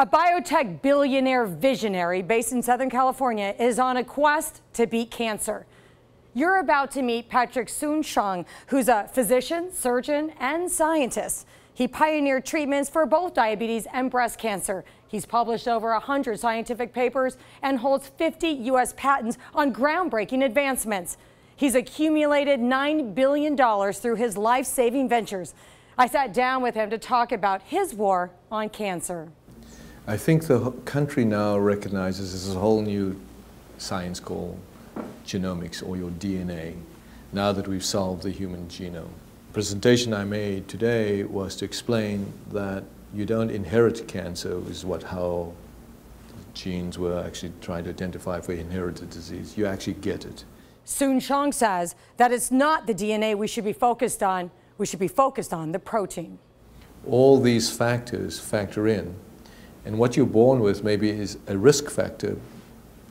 A biotech billionaire visionary based in Southern California is on a quest to beat cancer. You're about to meet Patrick Soon-Shiong, who's a physician, surgeon, and scientist. He pioneered treatments for both diabetes and breast cancer. He's published over 100 scientific papers and holds 50 U.S. patents on groundbreaking advancements. He's accumulated $9 billion through his life-saving ventures. I sat down with him to talk about his war on cancer. I think the country now recognizes this is a whole new science called genomics, or your DNA, now that we've solved the human genome. The presentation I made today was to explain that you don't inherit cancer, is how genes were actually trying to identify for inherited disease. You actually get it. Soon-Shiong says that it's not the DNA we should be focused on. We should be focused on the protein. All these factors factor in. And what you're born with maybe is a risk factor,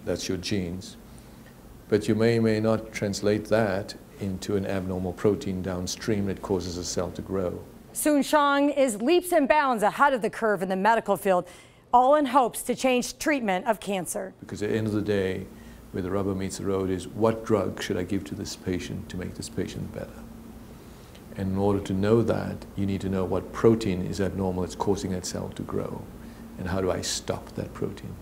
that's your genes, but you may not translate that into an abnormal protein downstream that causes a cell to grow. Soon-Shiong is leaps and bounds ahead of the curve in the medical field, all in hopes to change treatment of cancer. Because at the end of the day, where the rubber meets the road is, what drug should I give to this patient to make this patient better? And in order to know that, you need to know what protein is abnormal that's causing that cell to grow, and how do I stop that protein.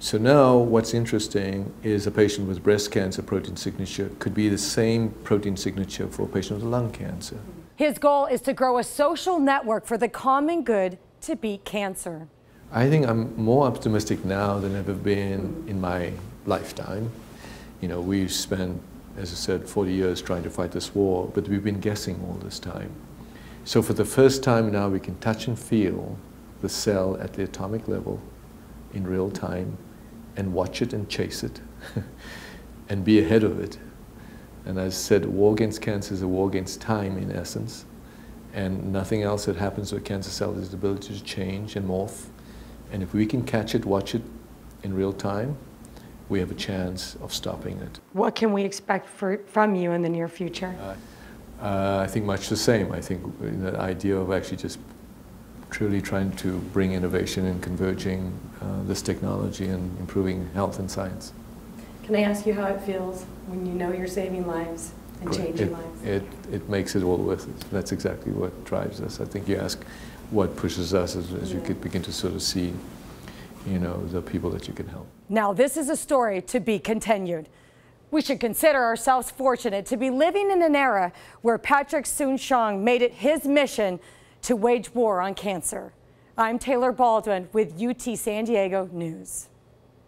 So now what's interesting is a patient with breast cancer protein signature could be the same protein signature for a patient with lung cancer. His goal is to grow a social network for the common good to beat cancer. I think I'm more optimistic now than I've ever been in my lifetime. You know, we've spent, as I said, 40 years trying to fight this war, but we've been guessing all this time. So for the first time now we can touch and feel the cell at the atomic level in real time, and watch it and chase it and be ahead of it. And as I said, a war against cancer is a war against time in essence, and nothing else that happens with cancer cells is the ability to change and morph. And if we can catch it, watch it in real time, we have a chance of stopping it. What can we expect from you in the near future? I think much the same. I think the idea of actually just truly trying to bring innovation and converging this technology and improving health and science. Can I ask you how it feels when you know you're saving lives and changing lives? It makes it all worth it. That's exactly what drives us. I think you ask what pushes us as you could begin to sort of see, you know, the people that you can help. Now this is a story to be continued. We should consider ourselves fortunate to be living in an era where Patrick Soon-Shiong made it his mission to wage war on cancer. I'm Taylor Baldwin with UT San Diego News.